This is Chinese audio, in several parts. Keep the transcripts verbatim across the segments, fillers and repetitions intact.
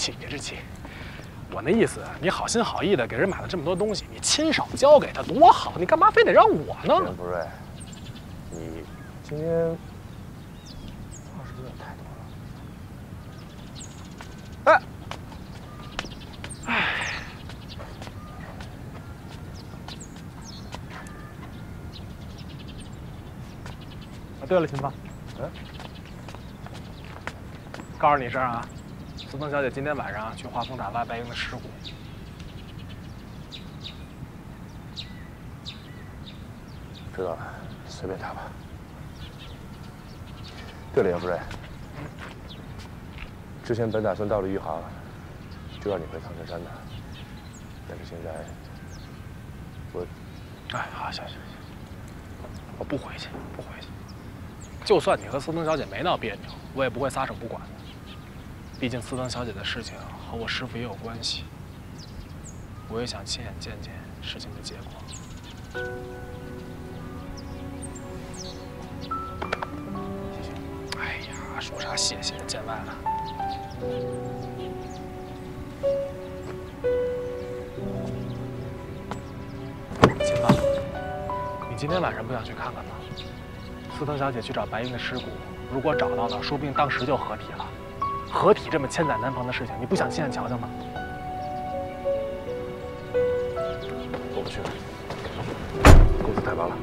气别置气。我那意思，你好心好意的给人买了这么多东西，你亲手交给他多好，你干嘛非得让我呢？任不瑞，你今天倒是有点太多了。哎，哎，啊，对了，秦芳，嗯，告诉你一声啊。 苏东小姐今天晚上去华峰打挖白鹰的尸骨。知道了，随便打吧。对了，杨主任，之前本打算到了余杭，就让你回苍城山的，但是现在我……哎，好，行行行，我不回去，不回去。就算你和苏东小姐没闹别扭，我也不会撒手不管的。 毕竟思登小姐的事情和我师父也有关系，我也想亲眼见见事情的结果。谢谢。哎呀，说啥谢谢，见外了。秦芳，你今天晚上不想去看看吗？思登小姐去找白云的尸骨，如果找到了，说不定当时就合体了。 合体这么千载难逢的事情，你不想亲眼瞧瞧吗？我不去了，公司太忙了。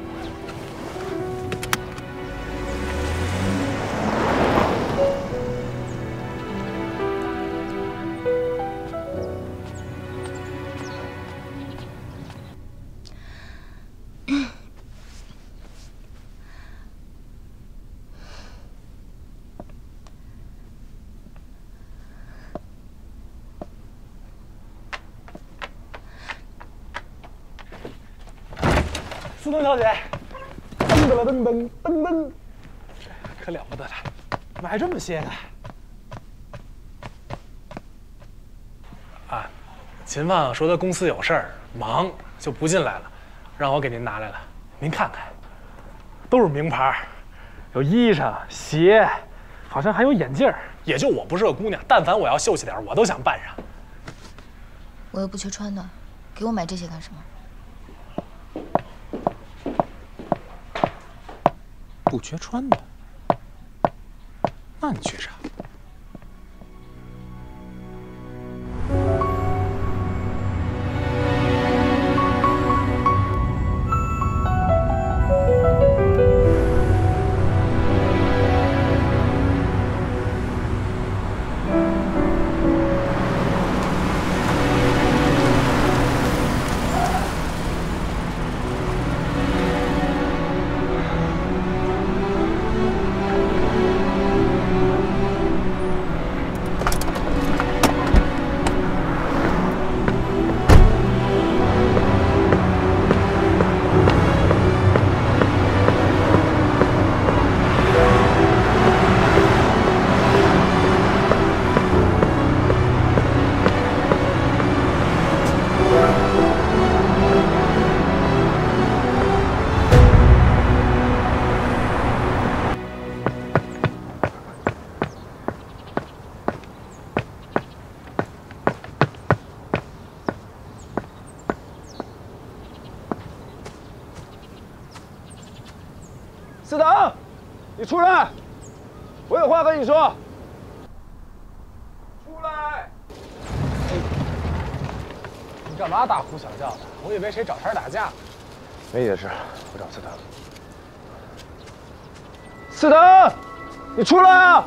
思东小姐，噔噔噔噔噔噔，可了不得了，买这么些呢。啊，秦放说他公司有事儿，忙就不进来了，让我给您拿来了，您看看，都是名牌，有衣裳、鞋，好像还有眼镜。也就我不是个姑娘，但凡我要秀气点，我都想扮上。我又不缺穿的，给我买这些干什么？ 不缺穿的，那你缺啥？出来！我有话跟你说。出来！你干嘛大呼小叫的？我以为谁找茬打架呢。没你的事，我找四藤。四藤，你出来啊！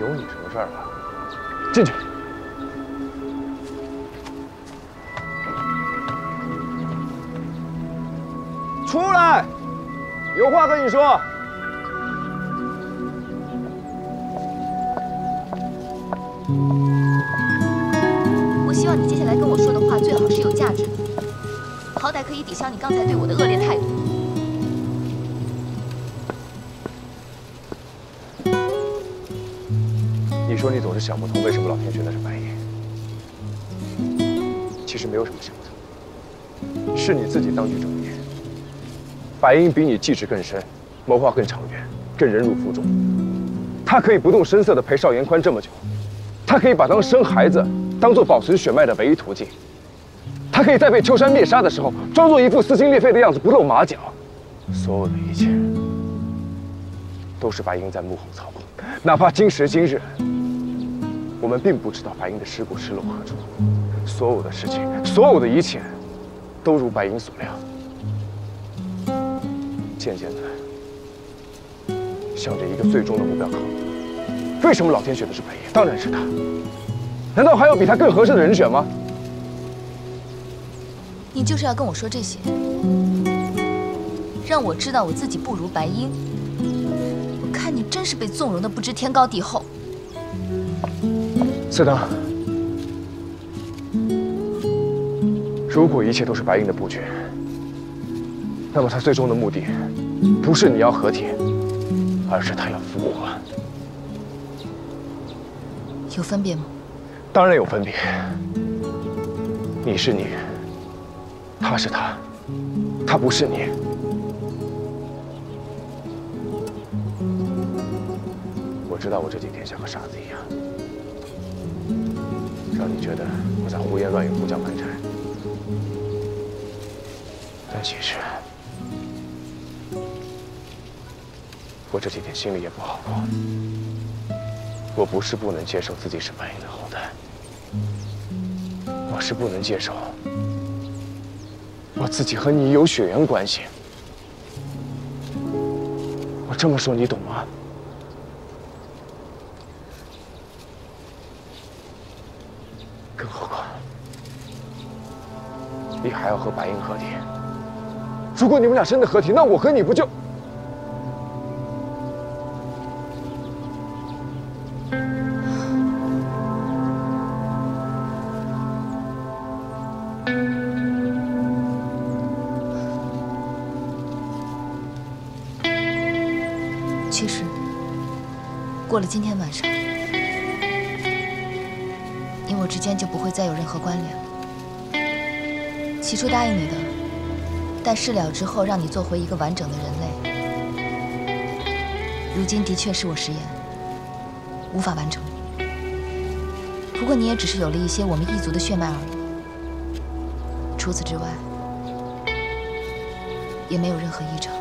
有你什么事儿啊？进去。 出来，有话跟你说。我希望你接下来跟我说的话最好是有价值的，好歹可以抵消你刚才对我的恶劣态度。 你说你总是想不通为什么老天选的是白夜，其实没有什么想不通，是你自己当局者迷。白银比你技职更深，谋划更长远，更忍辱负重。他可以不动声色地陪邵延宽这么久，他可以把当生孩子当做保存血脉的唯一途径，他可以在被秋山灭杀的时候装作一副撕心裂肺的样子，不露马脚。所有的一切都是白银在幕后操控，哪怕今时今日，我们并不知道白银的尸骨失落何处。所有的事情，所有的一切，都如白银所料。 渐渐的向着一个最终的目标靠拢。为什么老天选的是白夜？当然是他。难道还有比他更合适的人选吗？你就是要跟我说这些，让我知道我自己不如白鹰。我看你真是被纵容的不知天高地厚。四当，如果一切都是白鹰的布局。 那么他最终的目的，不是你要合体，而是他要服我。有分别吗？当然有分别。你是你，他是他，他不是你。我知道我这几天像个傻子一样，让你觉得我在胡言乱语、胡搅蛮缠，但其实。 我这几天心里也不好过。我不是不能接受自己是白银的后代，我是不能接受我自己和你有血缘关系。我这么说你懂吗？更何况，你还要和白银合体。如果你们俩真的合体，那我和你不就…… 其实，过了今天晚上，你我之间就不会再有任何关联了。起初答应你的，但事了之后让你做回一个完整的人类，如今的确是我食言，无法完成。不过你也只是有了一些我们异族的血脉而已，除此之外，也没有任何异常。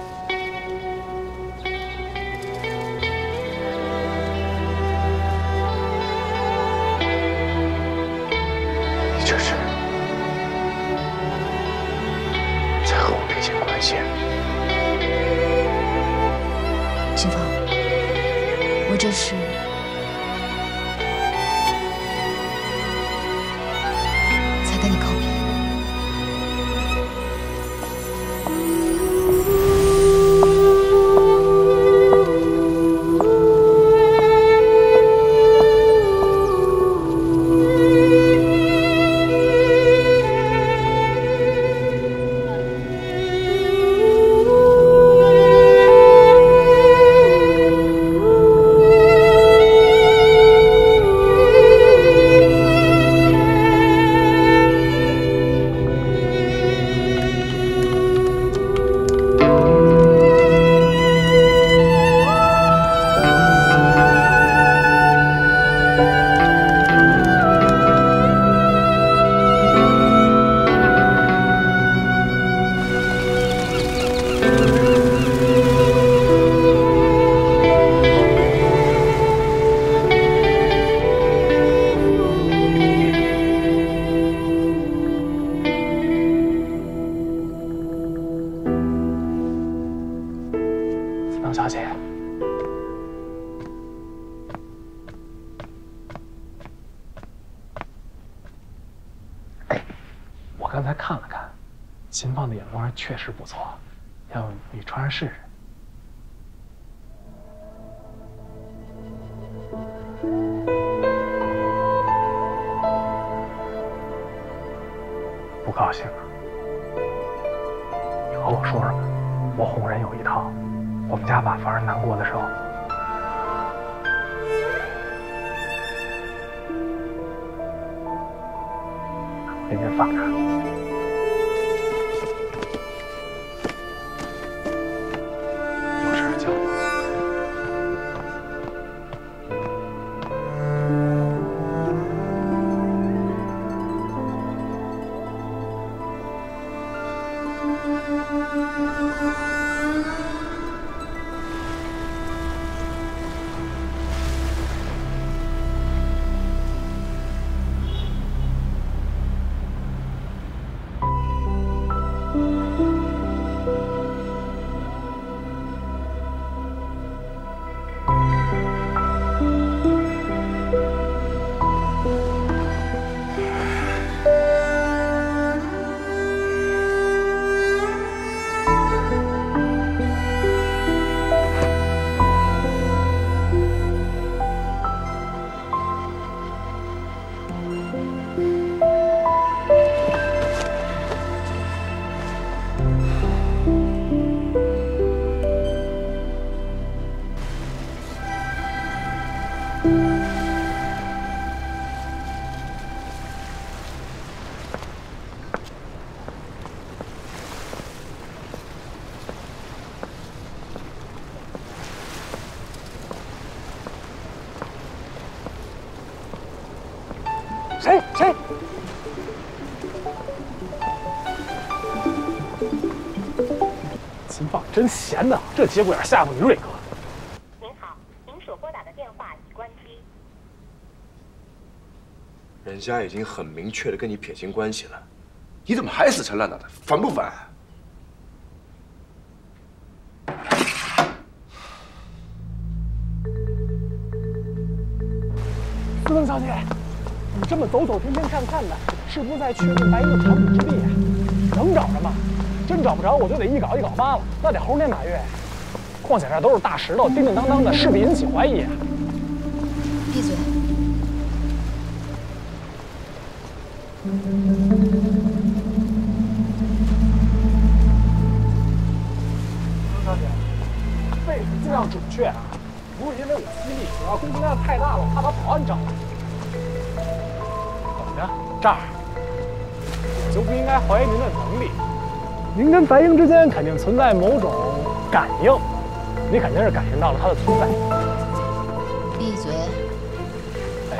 这是才跟你告别。确实不错，要不你穿上试试？不高兴啊？你和我说说吧，我哄人有一套，我们家把凡儿难过的时候，给您放着。 嗯，谁谁？秦放真闲的，这节骨眼吓唬于瑞哥。您好，您所拨打的电话已关机。人家已经很明确的跟你撇清关系了，你怎么还死缠烂打的？烦不烦？ 思文小姐，你这么走走停停看看的，是不是在确认白银的藏匿之地啊？能找着吗？真找不着，我就得一镐一镐扒了，那得猴年马月。况且这都是大石头，叮叮当当的，势必引起怀疑啊！闭嘴！思文小姐，位置尽量准确啊！ 不是因为我犀利，主要攻击量太大了，我怕把保安找了。怎么着？这儿我就不应该怀疑您的能力。您跟白鹰之间肯定存在某种感应，你肯定是感应到了它的存在。闭嘴！哎，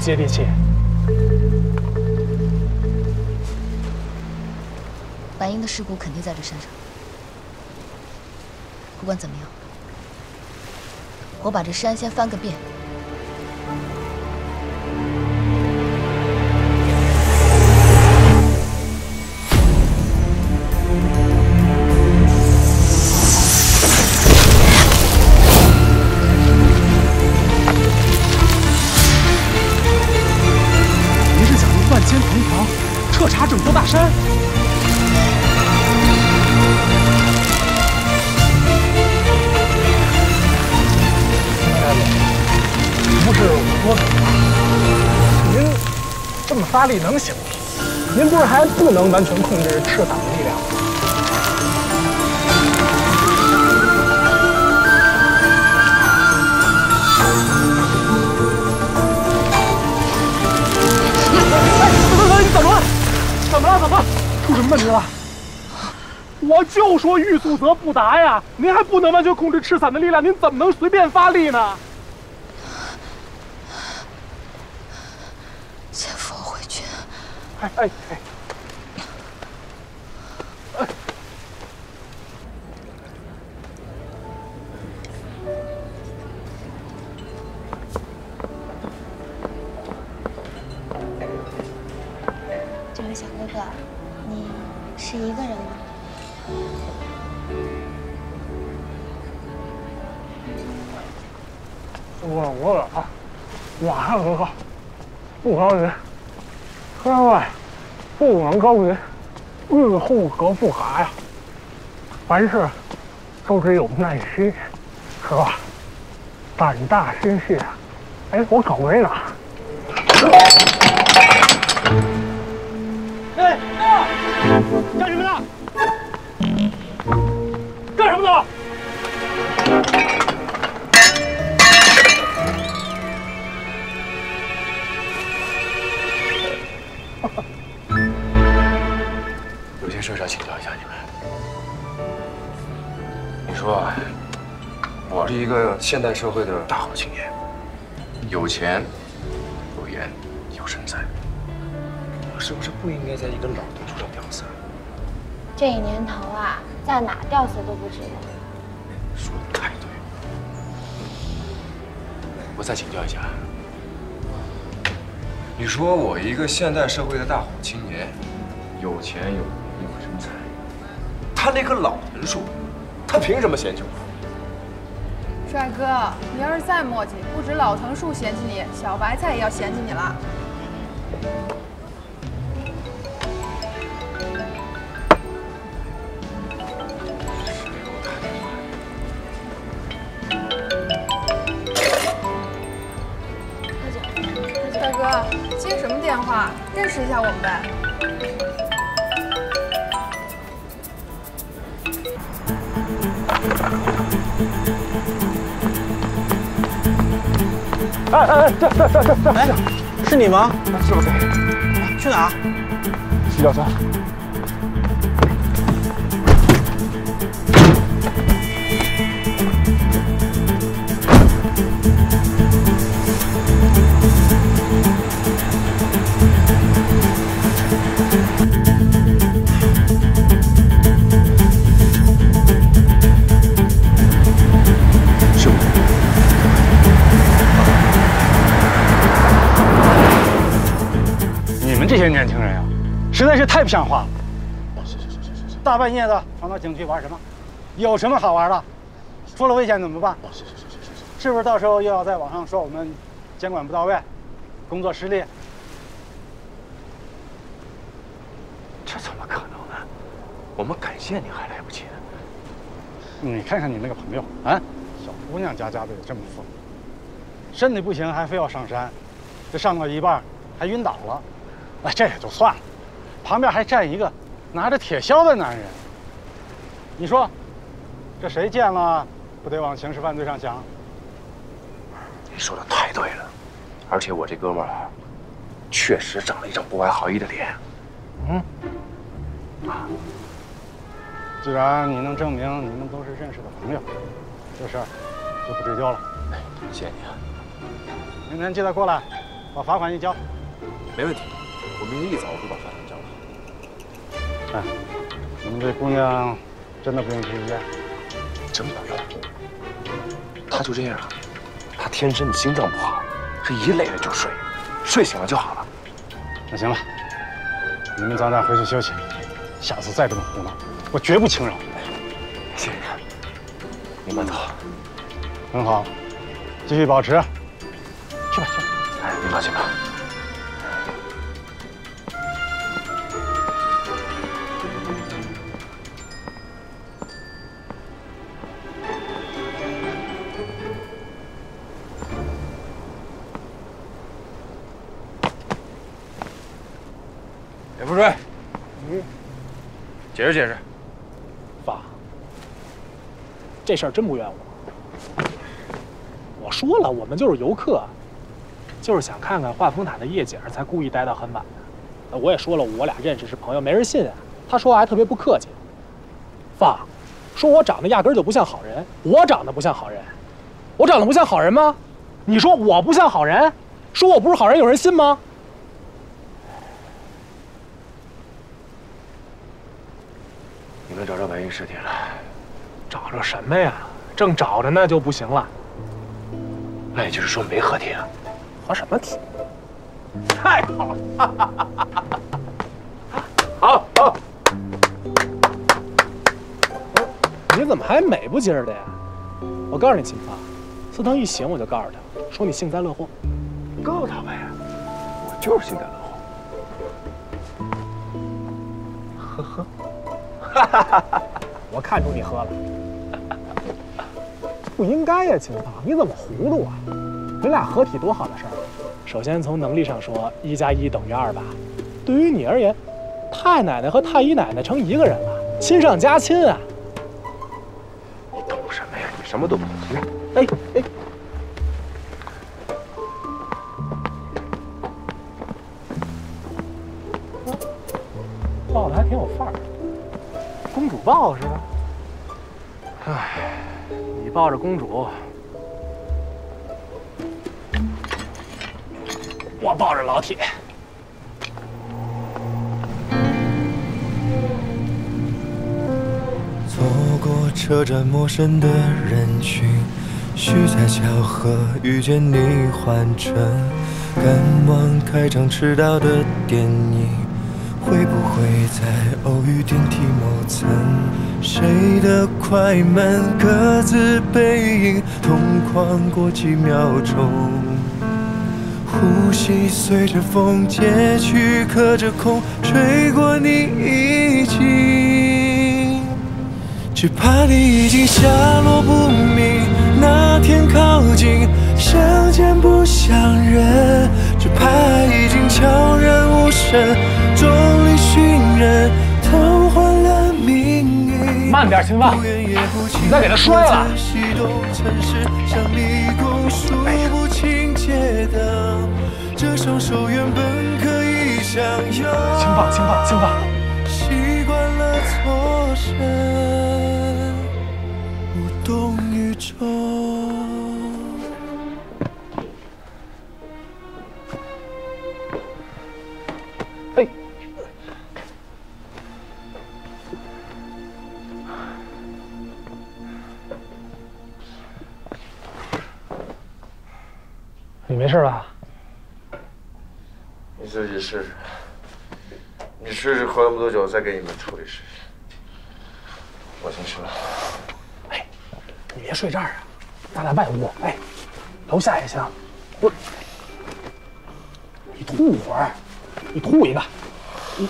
接地气。 白鹰的尸骨肯定在这山上。不管怎么样，我把这山先翻个遍。您是想用万千同条彻查整座大山？ 不是我说什么，您这么发力能行吗？您不是还不能完全控制赤嗓的力量吗？你怎么了？怎么了？怎么了？出什么问题了？我就说欲速则不达呀！您还不能完全控制赤嗓的力量，您怎么能随便发力呢？ 哎哎哎！哎，这位小哥哥，你是一个人吗？我我有点怕，晚上喝高，不高兴。 窗外，不能高人，日后可不乏呀。凡事都得有耐心，是吧？胆大心细啊！哎，我搞没了。哎，干什么呢？干什么呢？有些事想请教一下你们。你说啊，我是一个现代社会的大好青年，有钱、有颜、有身材，我是不是不应该在一个老东西上吊死？这一年头啊，在哪吊死都不值得。说的太对了。我再请教一下。 你说我一个现代社会的大好青年，有钱有颜有身材，他那棵老藤树，他凭什么嫌弃我？帅哥，你要是再磨叽，不止老藤树嫌弃你，小白菜也要嫌弃你了。帅哥。 接什么电话？认识一下我们呗。哎哎哎，这这这这这，哎，是你吗？是我。去哪？去小山。这些年轻人呀、啊，实在是太不像话了。是是是是是是。大半夜的跑到景区玩什么？有什么好玩的？出了危险怎么办？是是是是是是。是不是到时候又要在网上说我们监管不到位，工作失利？这怎么可能呢？我们感谢你还来不及呢。你看看你那个朋友啊，小姑娘家家的也这么疯，身体不行还非要上山，这上到一半还晕倒了。 那这也就算了，旁边还站一个拿着铁锹的男人。你说，这谁见了不得往刑事犯罪上想？你说的太对了，而且我这哥们儿确实长了一张不怀好意的脸。嗯，啊，既然你能证明你们都是认识的朋友，这事儿就不追究了。哎，谢谢你啊！明天记得过来，把罚款一交。没问题。 我明天一早我就把饭交了。哎，你们这姑娘真的不用去医院？真不用。她就这样，她天生的心脏不好，这一累了就睡，睡醒了就好了。那行了，你们早点回去休息，下次再这么胡闹，我绝不轻饶。谢谢你，你慢走。很好，继续保持。去吧去吧。哎，你放心吧。 也不追，嗯，解释解释。爸，这事儿真不怨我。我说了，我们就是游客，就是想看看画风塔的夜景，才故意待到很晚的。我也说了，我俩认识是朋友，没人信啊。他说话还特别不客气。爸，说我长得压根儿就不像好人，我长得不像好人，我长得不像好人吗？你说我不像好人，说我不是好人，有人信吗？ 能找着白云尸体了？找着什么呀？正找着呢就不行了。那也就是说没合体啊？合什么体？太好了！好好。你怎么还美不劲儿的呀？我告诉你，秦芳，思腾一醒我就告诉他，说你幸灾乐祸。告诉他呗，我就是幸灾乐祸。呵呵。 我看出你喝了，不应该呀，秦芳，你怎么糊涂啊？你俩合体多好的事儿！首先从能力上说，一加一等于二吧。对于你而言，太奶奶和太姨奶奶成一个人了，亲上加亲啊！你懂什么呀？你什么都不懂。哎哎，抱的还挺有范儿。 公主抱是吧？哎，你抱着公主，我抱着老铁。走过车站，陌生的人群，许在巧合遇见你，换乘赶往开场迟到的电影。 会不会再偶遇电梯某层？谁的快慢各自背影，同框过几秒钟。呼吸随着风，街区刻着空，吹过你已经，只怕你已经下落不明。那天靠近，相见不相认，只怕已经悄然无声。 众里寻人，偷换了命运。慢点，秦芳，你再给他摔了。哎呀！秦芳，秦芳，秦芳。习惯了错身，无动于衷。 你没事吧？你自己试试。你试试喝那么多酒，再给你们处理试试。我先去了。哎，你别睡这儿啊，咱俩外屋。哎，楼下也行。不是，你吐一会儿，你吐一个。你。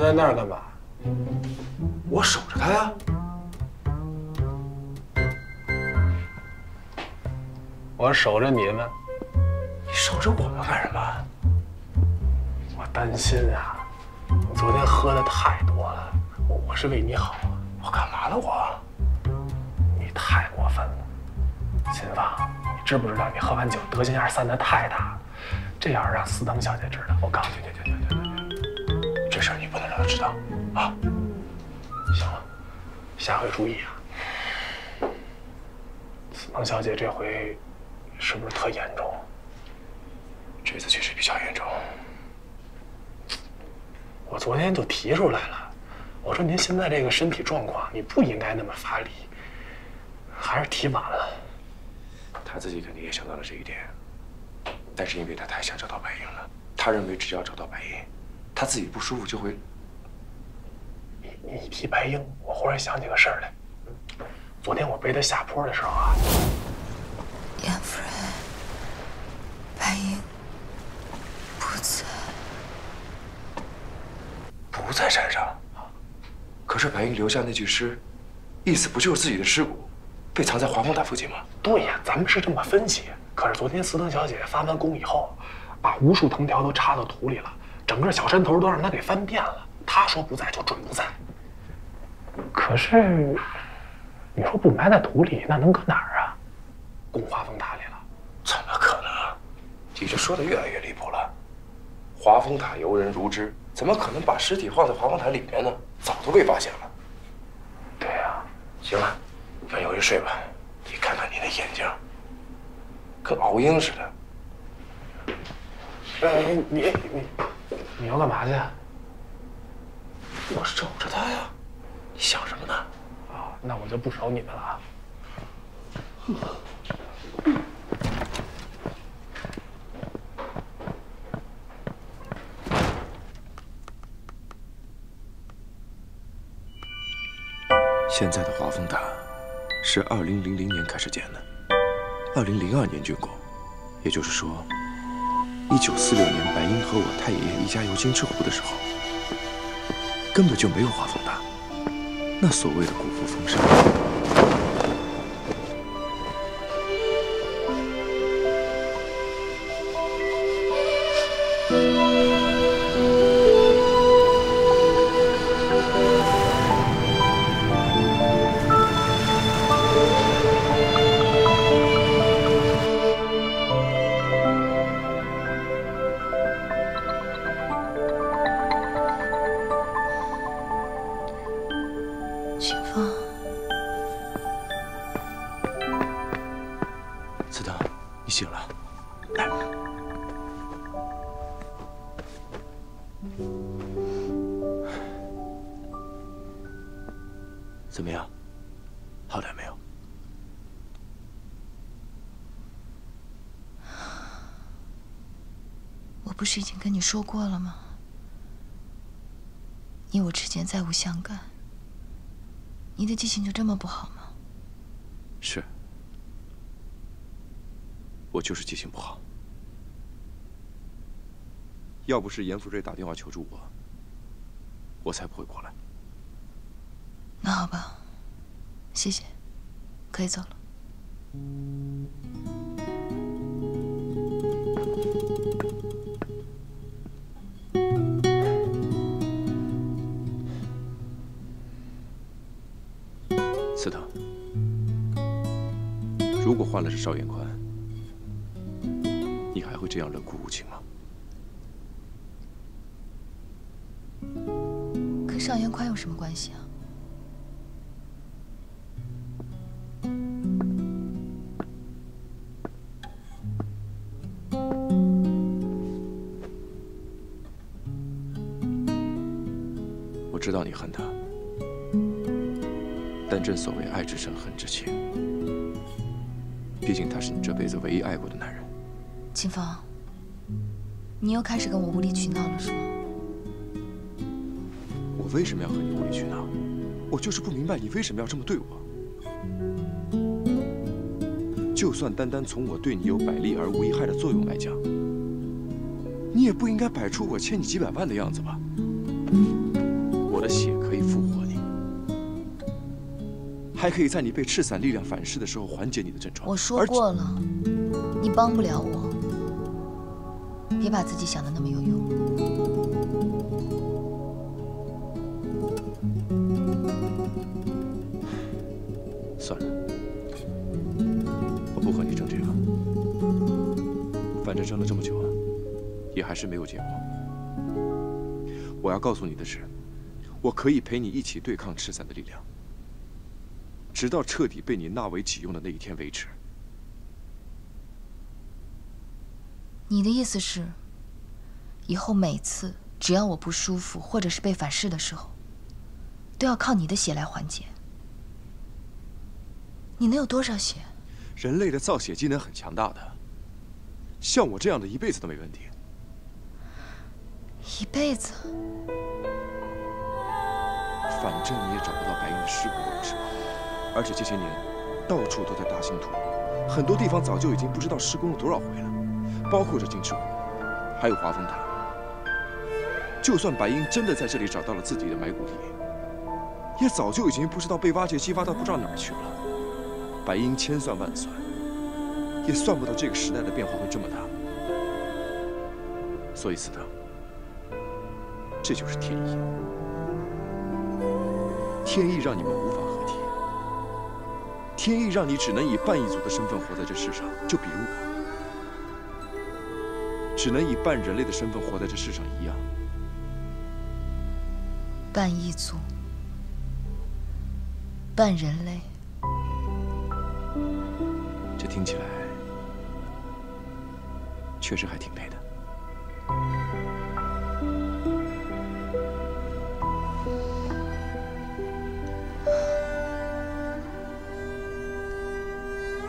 在那儿干嘛？我守着他呀。我守着你们，你守着我们干什么？我担心啊，我昨天喝的太多了，我我是为你好啊。我干嘛了我？你太过分了，秦芳，你知不知道你喝完酒德行一下散的太大了，这要是让思腾小姐知道，我告诉你，对对对对对。 这事儿你不能让他知道啊！行了，下回注意啊。思腾小姐这回是不是特严重？这次确实比较严重。我昨天就提出来了，我说您现在这个身体状况，你不应该那么发力，还是提晚了。他自己肯定也想到了这一点，但是因为他太想找到白银了，他认为只要找到白银。 他自己不舒服就会。你你一提白英，我忽然想起个事儿来。昨天我背他下坡的时候啊，严夫人，白英不在，不在山上啊。可是白英留下那具尸，意思不就是自己的尸骨被藏在华丰大附近吗？对呀，咱们是这么分析。可是昨天思腾小姐发完功以后，把无数藤条都插到土里了。 整个小山头都让他给翻遍了，他说不在就准不在。可是，你说不埋在土里，那能搁哪儿啊？供华丰塔里了？怎么可能？你这说的越来越离谱了。华丰塔游人如织，怎么可能把尸体放在华丰塔里面呢？早都被发现了。对呀、啊。行了，赶紧回去睡吧。你看看你的眼睛，跟熬鹰似的。哎，你你你。 你要干嘛去？我守着他呀！你想什么呢？啊，那我就不守你们了啊！现在的华丰塔是二零零零年开始建的，二零零二年竣工，也就是说。 一九四六年，白英和我太爷爷一家游京浙沪的时候，根本就没有华丰塔，那所谓的古朴风尚，不是已经跟你说过了吗？你我之间再无相干。你的记性就这么不好吗？是，我就是记性不好。要不是严福瑞打电话求助我，我才不会过来。那好吧，谢谢，可以走了。司藤，如果换了是邵远宽，你还会这样冷酷无情吗？ 跟邵延宽有什么关系啊？我知道你恨他，但正所谓爱之深，恨之切。毕竟他是你这辈子唯一爱过的男人。秦风，你又开始跟我无理取闹了，是吗？ 我为什么要和你无理取闹？我就是不明白你为什么要这么对我。就算单单从我对你有百利而无一害的作用来讲，你也不应该摆出我欠你几百万的样子吧？我的血可以复活你，还可以在你被赤伞力量反噬的时候缓解你的症状。我说过了，你帮不了我，别把自己想得那么有用。 算了，我不和你争这个。反正争了这么久啊，也还是没有结果。我要告诉你的是，我可以陪你一起对抗赤伞的力量，直到彻底被你纳为己用的那一天为止。你的意思是，以后每次只要我不舒服或者是被反噬的时候，都要靠你的血来缓解？ 你能有多少血？人类的造血机能很强大的，像我这样的一辈子都没问题。一辈子？反正你也找不到白银的尸骨了，是吧？而且这些年，到处都在大兴土木，很多地方早就已经不知道施工了多少回了，包括这金翅谷，还有华峰潭。就算白银真的在这里找到了自己的埋骨地，也早就已经不知道被挖掘机挖到不知道哪儿去了。 白银千算万算，也算不到这个时代的变化会这么大。所以，司藤，这就是天意。天意让你们无法合体，天意让你只能以半异族的身份活在这世上。就比如我，只能以半人类的身份活在这世上一样。半异族，半人类。 这听起来确实还挺配的。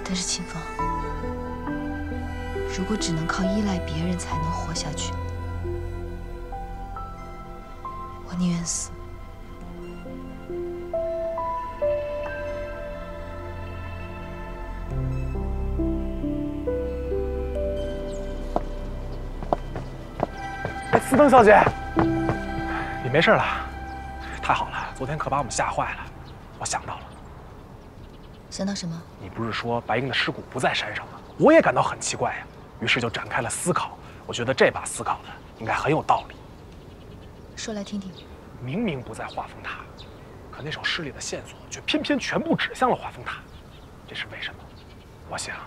但是秦风，如果只能靠依赖别人才能活下去，我宁愿死。 司藤小姐，你没事了，太好了！昨天可把我们吓坏了。我想到了，想到什么？你不是说白鹰的尸骨不在山上吗？我也感到很奇怪呀、啊，于是就展开了思考。我觉得这把思考的应该很有道理。说来听听。明明不在华峰塔，可那首诗里的线索却偏偏全部指向了华峰塔，这是为什么？我想，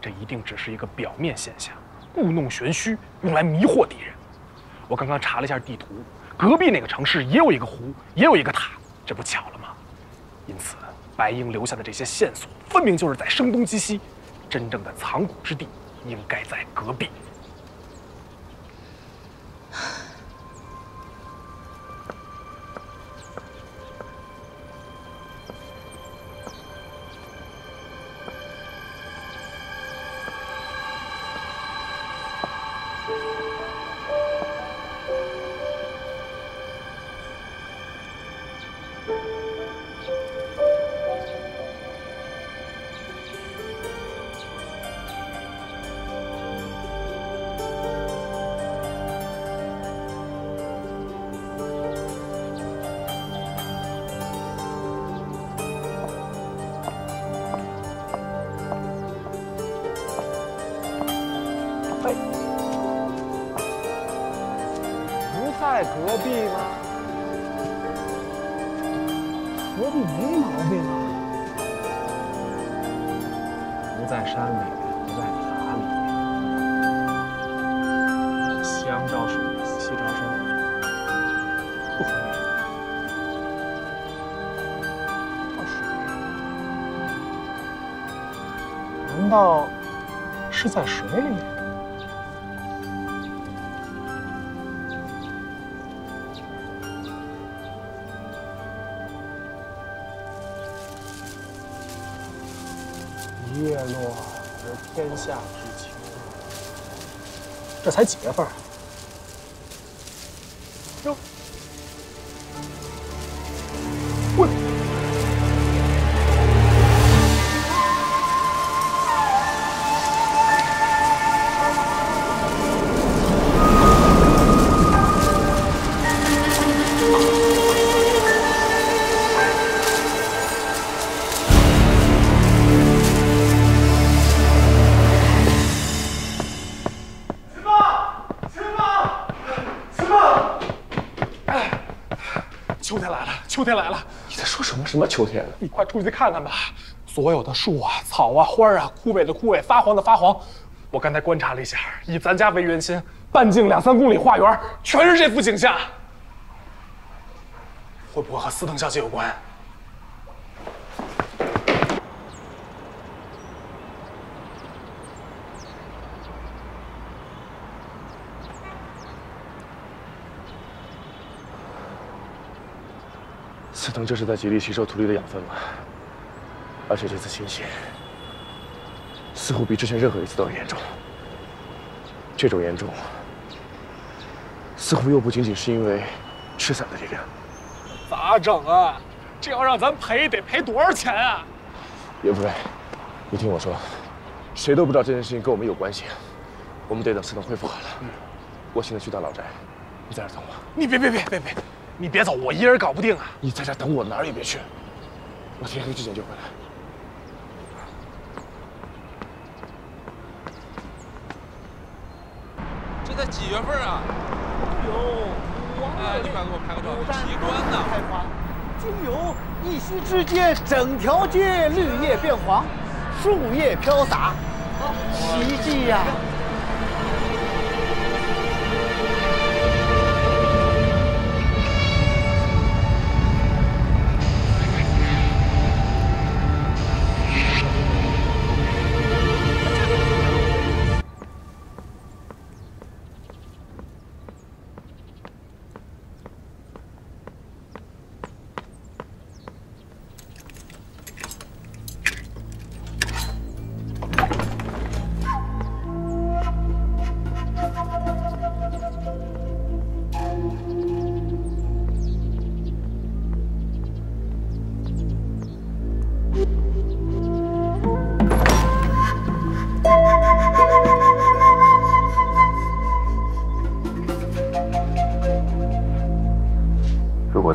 这一定只是一个表面现象，故弄玄虚，用来迷惑敌人。 我刚刚查了一下地图，隔壁那个城市也有一个湖，也有一个塔，这不巧了吗？因此，白鹰留下的这些线索，分明就是在声东击西。真正的藏骨之地，应该在隔壁。在隔壁吗？隔壁没毛病啊。不在山里，不在塔里。夕阳照水，夕照山，不回来。照水？难道是在水里？ 叶落而天下之秋，这才几月份？哟，滚！秋天来了，秋天来了！你在说什么？什么秋天？你快出去看看吧！所有的树啊、草啊、花啊，枯萎的枯萎，发黄的发黄。我刚才观察了一下，以咱家为圆心，半径两三公里花园，全是这幅景象。会不会和司藤小姐有关？司藤这是在极力吸收土里的养分了，而且这次倾斜似乎比之前任何一次都要严重。这种严重，似乎又不仅仅是因为吃伞的力量。咋整啊？这要让咱赔，得赔多少钱啊？袁夫人，你听我说，谁都不知道这件事情跟我们有关系，我们得等司藤恢复好了。嗯，我现在去趟老宅，你在这等我。你别别别别别！ 你别走，我一人搞不定啊！你在这等我，哪儿也别去，我天黑之前就回来。这才几月份啊？精油，哎，你快给我拍个照，奇观呐！精油一夕之间，整条街绿叶变黄，树叶飘洒，奇迹呀！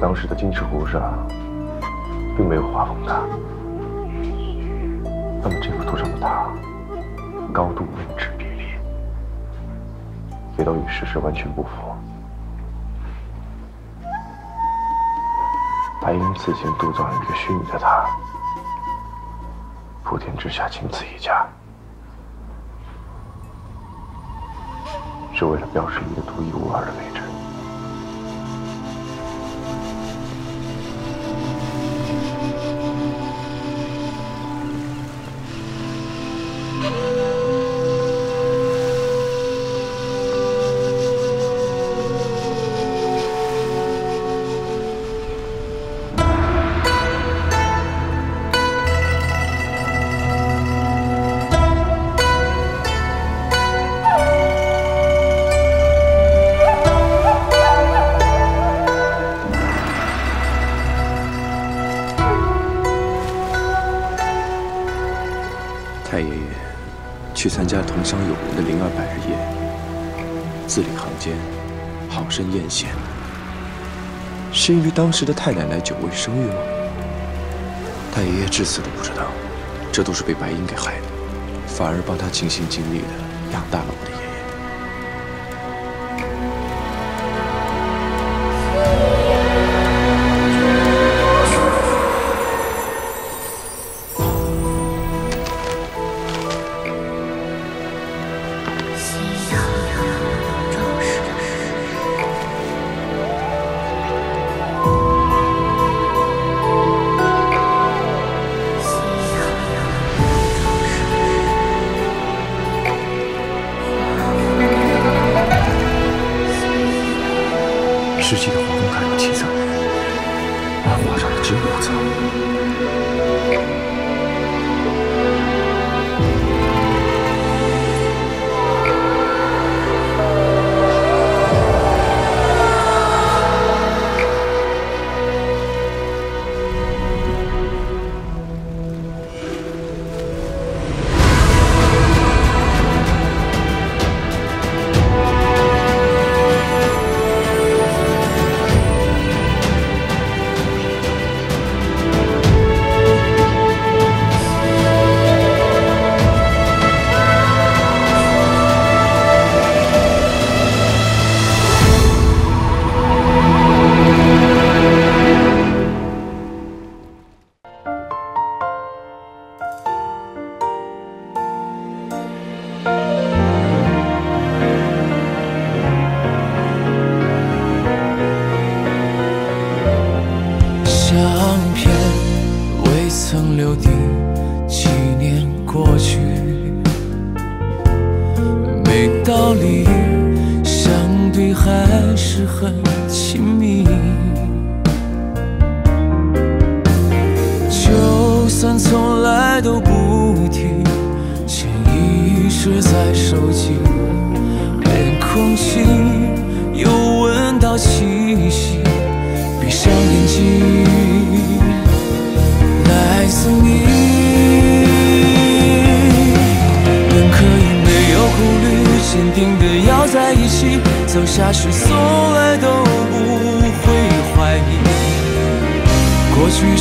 当时的金翅湖上并没有画风大，那么这幅图上的它，高度、位置、比例，也都与事实完全不符。还因此行塑造了一个虚拟的它，普天之下仅此一家，是为了标示一个独一无二的位置。 太爷爷去参加同乡友人的灵二百日宴，字里行间，好生艳羡。是因为当时的太奶奶久未生育吗？太爷爷至死都不知道，这都是被白银给害的，反而帮他尽心尽力的养大了我的爷爷。我走。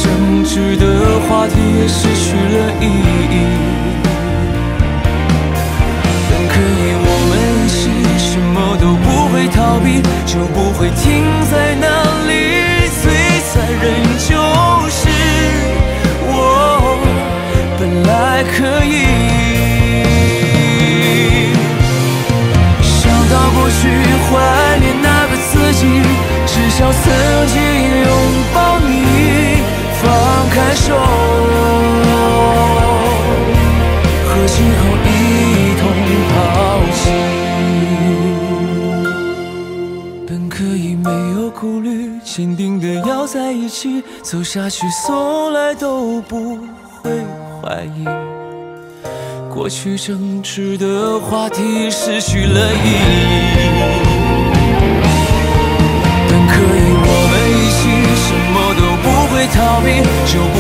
争执的话题失去了意义。但可以，我们一起什么都不会逃避，就不。